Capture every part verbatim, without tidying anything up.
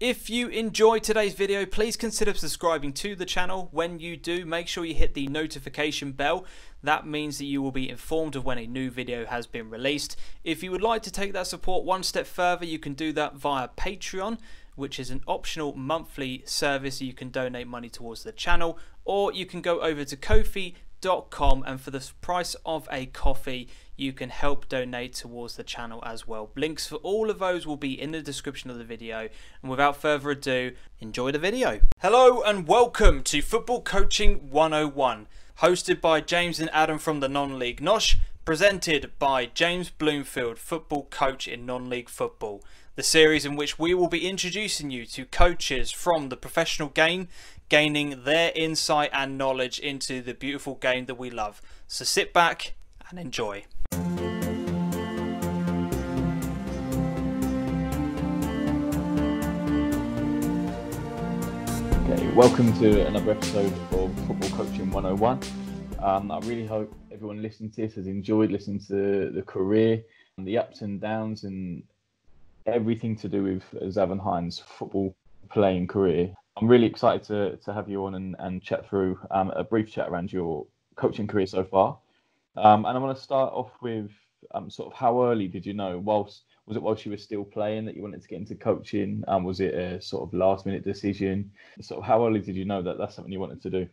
If you enjoyed today's video, please consider subscribing to the channel. When you do, make sure you hit the notification bell. That means that you will be informed of when a new video has been released. If you would like to take that support one step further, you can do that via Patreon, which is an optional monthly service. You can donate money towards the channel, or you can go over to ko fi dot com, and for the price of a coffee, you can help donate towards the channel as well. Links for all of those will be in the description of the video. And without further ado, enjoy the video. Hello and welcome to Football Coaching one oh one, hosted by James and Adam from the Non-League Nosh, presented by James Bloomfield, football coach in non-league football. The series in which we will be introducing you to coaches from the professional game, gaining their insight and knowledge into the beautiful game that we love. So sit back and enjoy. Okay, welcome to another episode of Football Coaching one oh one. Um, I really hope everyone listening to this has enjoyed listening to the career and the ups and downs and everything to do with Zavon Hines' football playing career. I'm really excited to, to have you on and, and chat through um, a brief chat around your coaching career so far. Um, and I want to start off with um, sort of how early did you know? Whilst was it whilst you were still playing that you wanted to get into coaching? Um, was it a sort of last minute decision? Sort of how early did you know that that's something you wanted to do?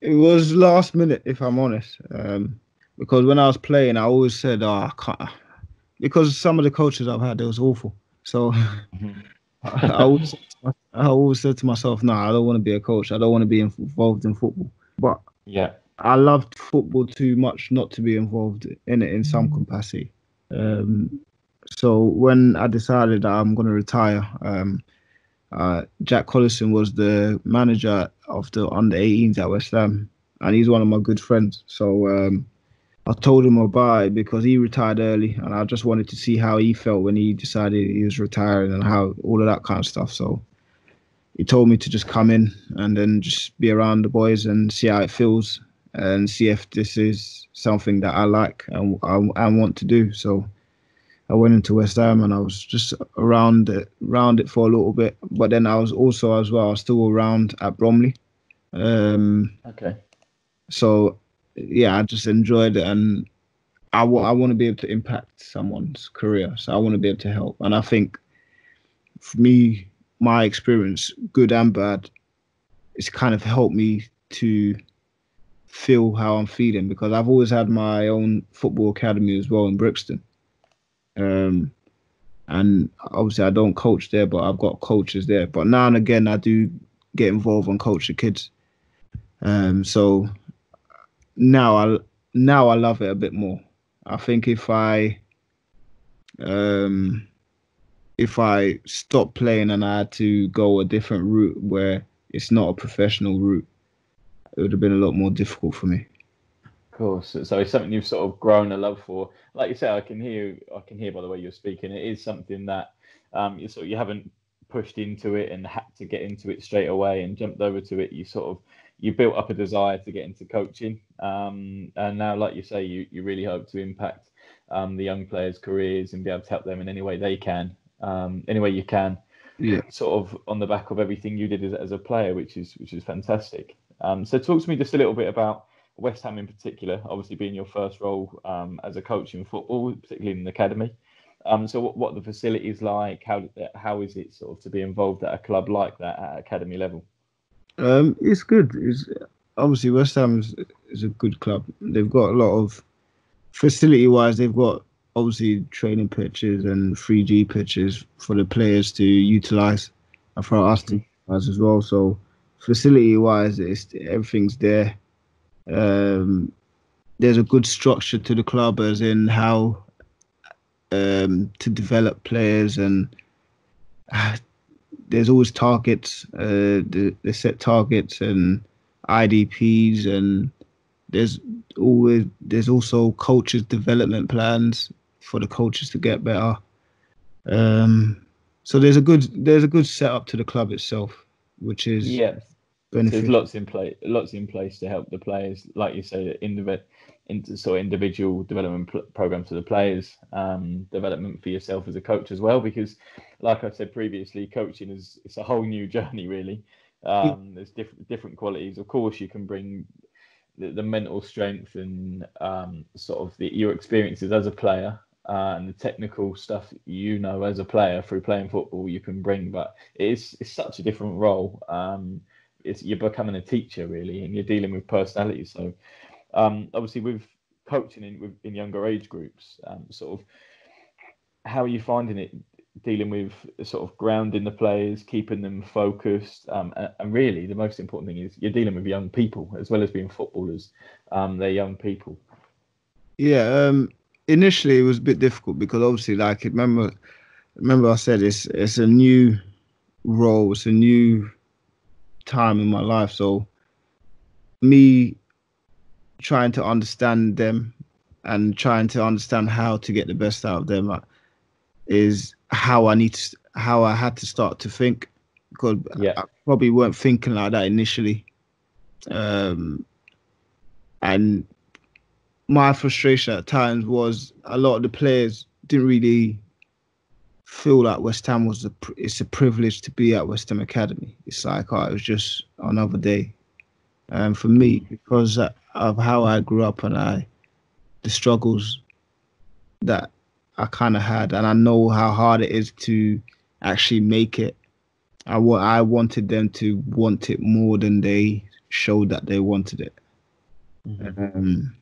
It was last minute, if I'm honest, um, because when I was playing, I always said, oh, I can't. Because some of the coaches I've had, it was awful. So I, always, I always said to myself, no, nah, I don't want to be a coach. I don't want to be involved in football. But yeah, I loved football too much not to be involved in it in some capacity. Um, so when I decided that I'm going to retire, um, uh, Jack Collison was the manager of the under eighteens at West Ham. And he's one of my good friends. So Um, I told him about it because he retired early and I just wanted to see how he felt when he decided he was retiring and how all of that kind of stuff. So he told me to just come in and then just be around the boys and see how it feels and see if this is something that I like and I, I want to do. So I went into West Ham and I was just around it, around it for a little bit. But then I was also as well, I was still around at Bromley. Um, okay. So yeah, I just enjoyed it, and I, w I want to be able to impact someone's career, so I want to be able to help. And I think for me, my experience, good and bad, it's kind of helped me to feel how I'm feeling, because I've always had my own football academy as well in Brixton. Um, and obviously I don't coach there, but I've got coaches there. But now and again, I do get involved and coach the kids. Um, so now I now I love it a bit more. I think if I um, if I stopped playing and I had to go a different route where it's not a professional route, it would have been a lot more difficult for me. Of course, so it's something you've sort of grown a love for. Like you said, I can hear I can hear by the way you're speaking. It is something that um, you sort of, you haven't pushed into it and had to get into it straight away and jumped over to it. You sort of you built up a desire to get into coaching, um, and now, like you say, you, you really hope to impact um, the young players' careers and be able to help them in any way they can, um, any way you can, yeah. Sort of on the back of everything you did as, as a player, which is which is fantastic. Um, so talk to me just a little bit about West Ham in particular, obviously being your first role um, as a coach in football, particularly in the academy. Um, so what, what the facility's like, how, how is it sort of to be involved at a club like that at academy level? Um, it's good. It's, obviously, West Ham is, is a good club. They've got a lot of, facility-wise, they've got obviously training pitches and three G pitches for the players to utilise and for us to utilise as well. So facility-wise, everything's there. Um, there's a good structure to the club as in how um, to develop players and uh, there's always targets, uh, they, they set targets and I D Ps, and there's always there's also coaches' development plans for the coaches to get better. Um, so there's a good there's a good setup to the club itself, which is yeah. Beneficial. So there's lots in place, lots in place to help the players, like you say, indiv in, sort of individual development pl- programs for the players, um, development for yourself as a coach as well, because like I've said previously, coaching is it's a whole new journey, really. Um, there's different different qualities. Of course, you can bring the, the mental strength and um, sort of the, your experiences as a player uh, and the technical stuff, you know, as a player through playing football, you can bring. But it's it's such a different role. Um, it's, you're becoming a teacher, really, and you're dealing with personality. So um, obviously with coaching in, with, in younger age groups, um, sort of how are you finding it? Dealing with sort of grounding the players, keeping them focused, um, and, and really the most important thing is you're dealing with young people as well as being footballers. Um, they're young people. Yeah, um, initially it was a bit difficult because obviously, like remember, remember I said it's it's a new role, it's a new time in my life. So me trying to understand them and trying to understand how to get the best out of them is how I need to, how I had to start to think, because yeah. I probably weren't thinking like that initially. Um, and my frustration at times was a lot of the players didn't really feel like West Ham was a, it's a privilege to be at West Ham Academy. It's like, oh, it was just another day. And um, for me, because of how I grew up and I, the struggles that I kind of had, and I know how hard it is to actually make it. I, w- I wanted them to want it more than they showed that they wanted it. Mm-hmm. Um,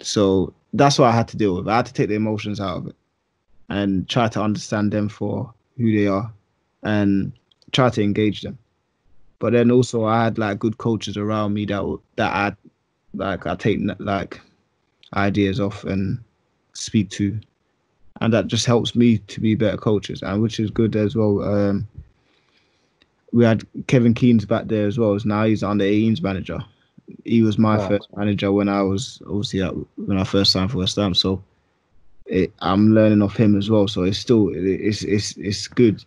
so that's what I had to deal with. I had to take the emotions out of it and try to understand them for who they are and try to engage them. But then also I had like good coaches around me that that I like I take like ideas off and speak to. And that just helps me to be better coaches, and which is good as well. Um, we had Kevin Keane back there as well. Now he's under eighteens manager. He was my wow. first manager when I was obviously at, when I first signed for West Ham. So it, I'm learning off him as well. So it's still it, it's it's it's good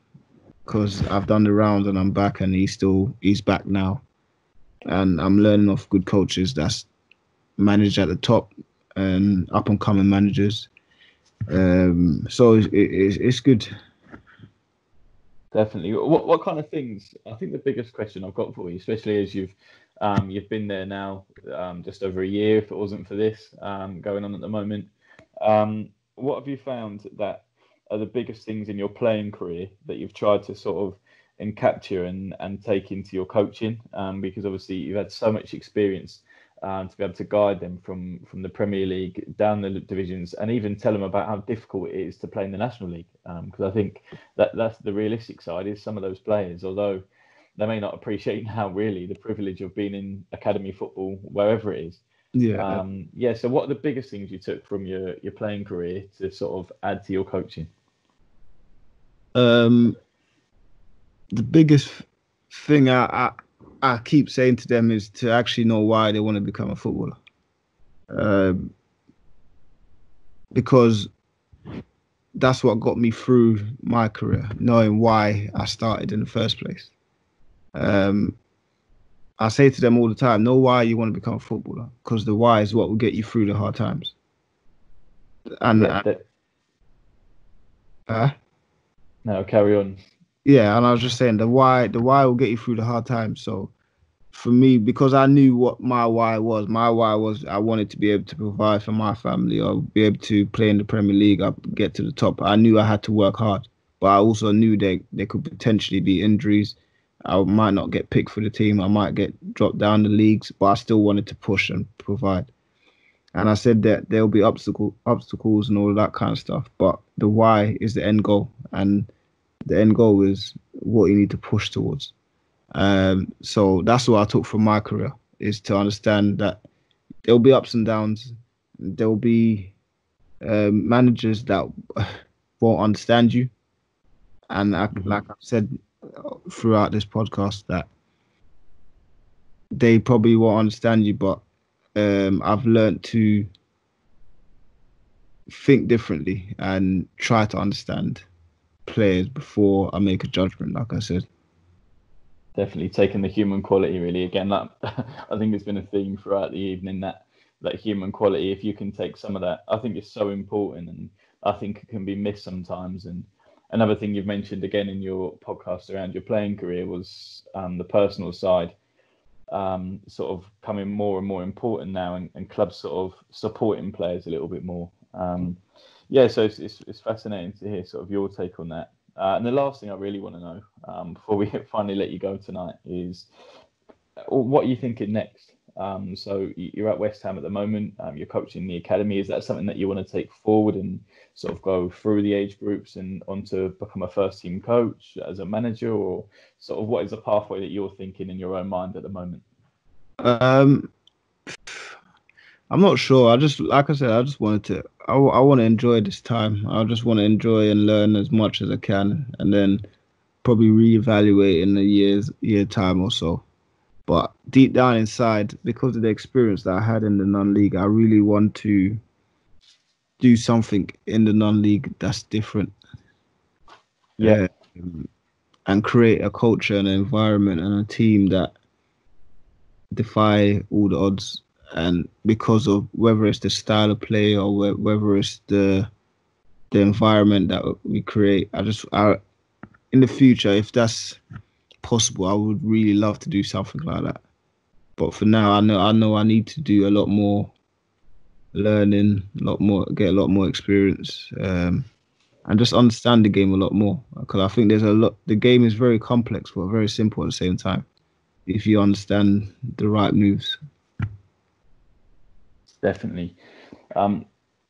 because I've done the rounds and I'm back, and he's still he's back now, and I'm learning off good coaches that's managed at the top and up and coming managers. Um, so it, it, it's good. Definitely. What what kind of things? I think the biggest question I've got for you, especially as you've um, you've been there now um, just over a year, if it wasn't for this um, going on at the moment, um, what have you found that are the biggest things in your playing career that you've tried to sort of and capture and, and take into your coaching? Um, because obviously you've had so much experience. Um, to be able to guide them from, from the Premier League down the divisions and even tell them about how difficult it is to play in the National League. Because um, I think that that's the realistic side is some of those players, although they may not appreciate now really the privilege of being in academy football, wherever it is. Yeah. Um, yeah. So what are the biggest things you took from your, your playing career to sort of add to your coaching? Um, the biggest thing I... I... I keep saying to them is to actually know why they want to become a footballer. Um, because that's what got me through my career, knowing why I started in the first place. Um, I say to them all the time, know why you want to become a footballer, because the why is what will get you through the hard times. And yeah, that... uh, No, carry on. Yeah, and I was just saying the why, the why will get you through the hard times. So for me, because I knew what my why was, my why was I wanted to be able to provide for my family or be able to play in the Premier League, I get to the top. I knew I had to work hard, but I also knew there, there could potentially be injuries. I might not get picked for the team. I might get dropped down the leagues, but I still wanted to push and provide. And I said that there'll be obstacle, obstacles and all that kind of stuff, but the why is the end goal. And the end goal is what you need to push towards. Um, so that's what I took from my career, is to understand that there'll be ups and downs. There'll be uh, managers that won't understand you. And I, like I've said throughout this podcast, that they probably won't understand you, but um, I've learned to think differently and try to understand players before I make a judgment, like I said. Definitely taking the human quality, really. Again, that I think it's been a theme throughout the evening, that that human quality, if you can take some of that, I think it's so important, and I think it can be missed sometimes. And another thing you've mentioned again in your podcast around your playing career was um, the personal side, um, sort of coming more and more important now, and, and clubs sort of supporting players a little bit more. Um, yeah, so it's, it's it's fascinating to hear sort of your take on that. Uh, and the last thing I really want to know um, before we finally let you go tonight is what are you thinking next? Um, so you're at West Ham at the moment, um, you're coaching the academy. Is that something that you want to take forward and sort of go through the age groups and on to become a first team coach as a manager, or sort of what is the pathway that you're thinking in your own mind at the moment? Um, I'm not sure. I just, like I said, I just wanted to, I, I want to enjoy this time. I just want to enjoy and learn as much as I can, and then probably reevaluate in a year's year time or so. But deep down inside, because of the experience that I had in the non-league, I really want to do something in the non-league that's different. Yeah. Um, and create a culture and an environment and a team that defy all the odds. And because of whether it's the style of play or wh- whether it's the the environment that we create, I just, I, in the future, if that's possible, I would really love to do something like that. But for now, I know I know I need to do a lot more learning, a lot more, get a lot more experience, um, and just understand the game a lot more. Because I think there's a lot. The game is very complex, but very simple at the same time, if you understand the right moves. Definitely, um,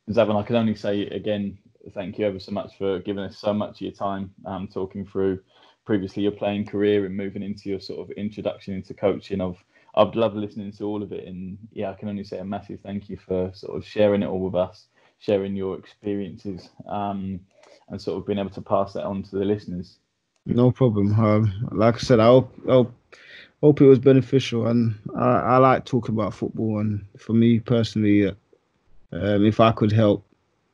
Zavon. I can only say again, thank you ever so much for giving us so much of your time, um, talking through previously your playing career and moving into your sort of introduction into coaching. I've I've loved listening to all of it, and yeah, I can only say a massive thank you for sort of sharing it all with us, sharing your experiences, um, and sort of being able to pass that on to the listeners. No problem. Um, like I said, I hope, I hope, hope it was beneficial, and I, I like talking about football. And for me personally, um, if I could help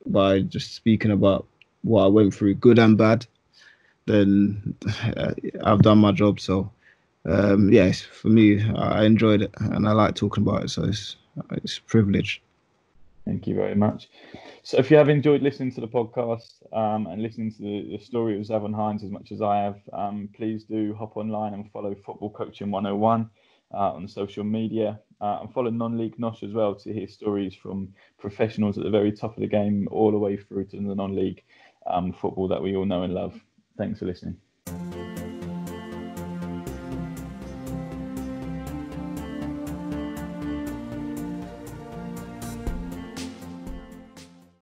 by just speaking about what I went through, good and bad, then I've done my job. So, um, yes, for me, I enjoyed it and I like talking about it. So it's, it's a privilege. Thank you very much. So if you have enjoyed listening to the podcast um, and listening to the, the story of Zavon Hines as much as I have, um, please do hop online and follow Football Coaching one oh one uh, on social media, uh, and follow Non-League Nosh as well to hear stories from professionals at the very top of the game all the way through to the non-league um, football that we all know and love. Thanks for listening.